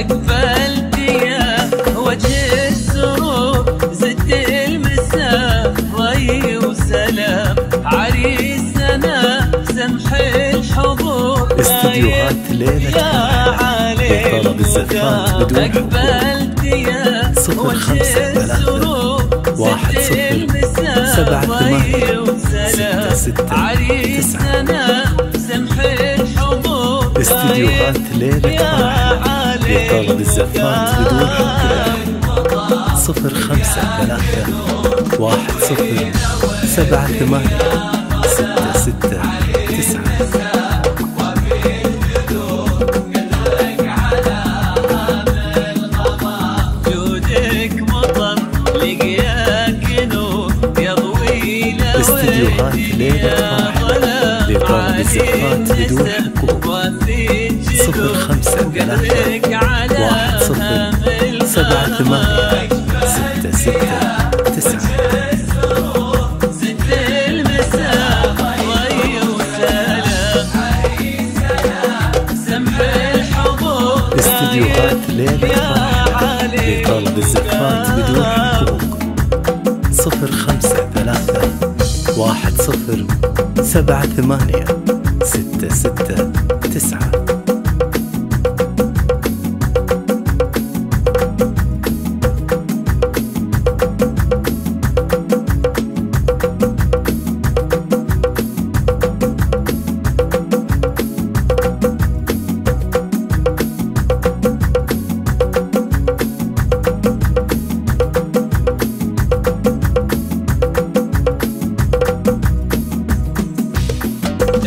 استديوهات ليلة بطلب الزفاف بدون حقوق 0531078669. استديوهات ليلة بطلب الزفاف بدون حقوق 0531078669. استديوهات ليلة فرح لطالب الزفات بدون حقوق 0531078669. استديوهات ليلة فرح لطالب الزفات بدون حقوق 0531078669.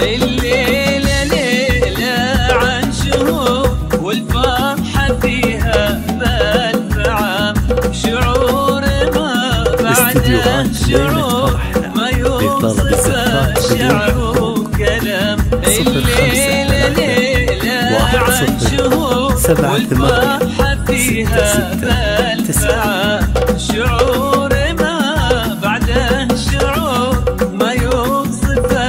الليلة ليلة عن شهور والفرحة فيها بالفعام شعور ما بعده شعور ما يوصفه شعر وكلام. الليلة ليلة عن شهور والفرحة فيها بالفعام شعور ما بعده شعور ما يوصفه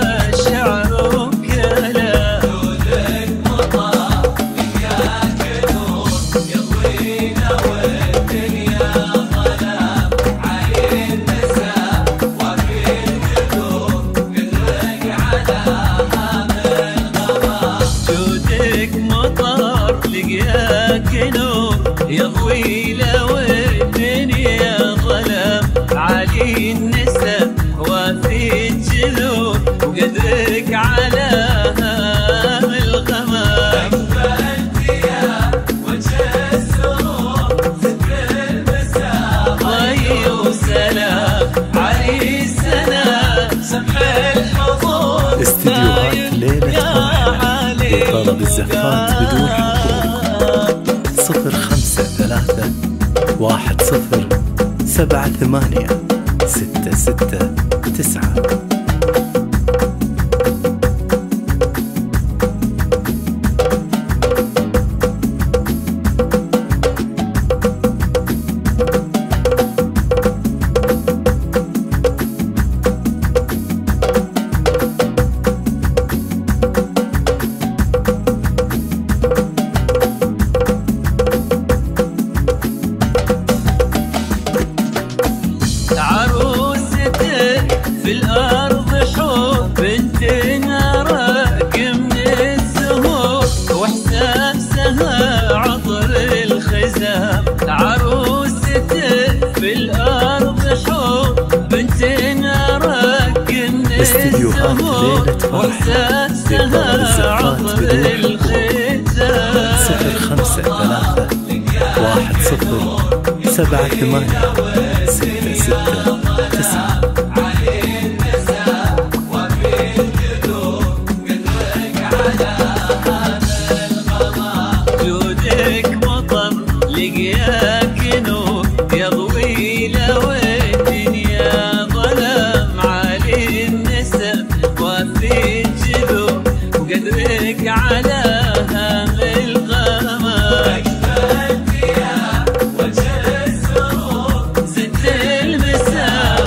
يا طويلة والدنيا ظلام علي النسب وفي الجذور وقدرك على هام الغمام. أقبلت يا وجه السرور زدت المساء طي وسلام علي السلام سمح الحضور. استديوهات ليلة فرح لطلب الزفات بدون حقوق 0531078669. في الأرض حب بنت نراك من الزهور وإحساسها عطر الخزام. عروستك في الأرض حب بنت نراك من الزهور وإحساسها عطر الخزام. 0531078669. لقياك نور يا طويلة والدنيا ظلام علي النسب وفي الجذور وقدرك على هام الغمام. أقبلت يا وجه السرور زدت المساء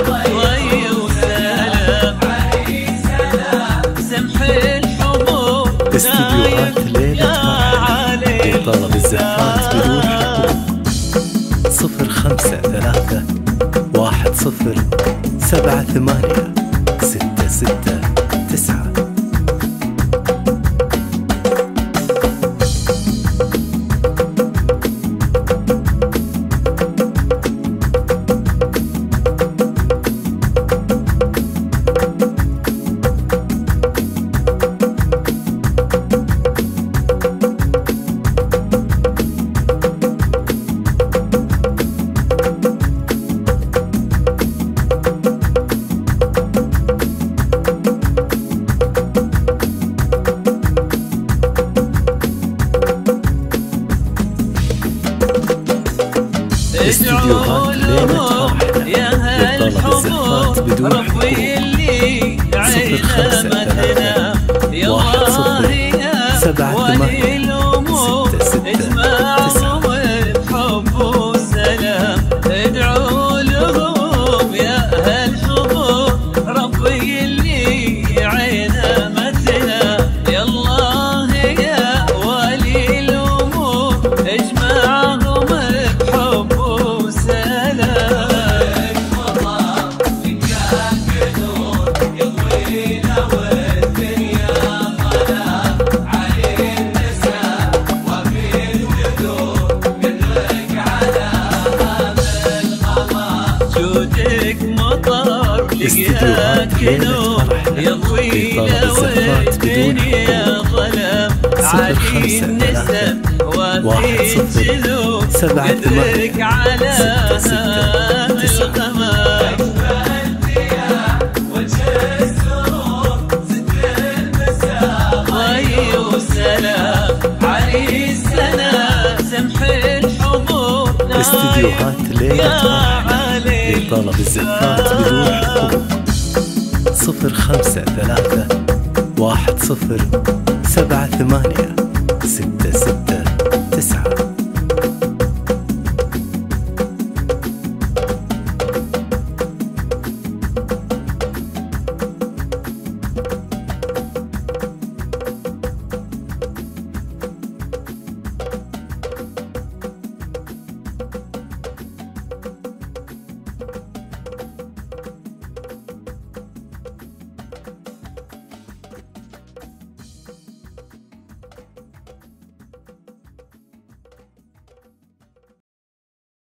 8 6 6 9. استديوهات ليلة يا هالحبوب ربي اللي عينه ما تنام يا ظاهرها وهي الأمور اسمعوا الحب والسلام ادعوا لهم يا هالحبوب ربي اللي عينه ما تنام يا الله يا ولي الأمور اجمعهم استديوهات ليلة فرح إطار الزفات بدون حدود 05 3 1 0 7 8 6 6 9. استديوهات ليلة فرح لطلب الزفات بدون حدود 05 3 1 0 7 8 6 6 9.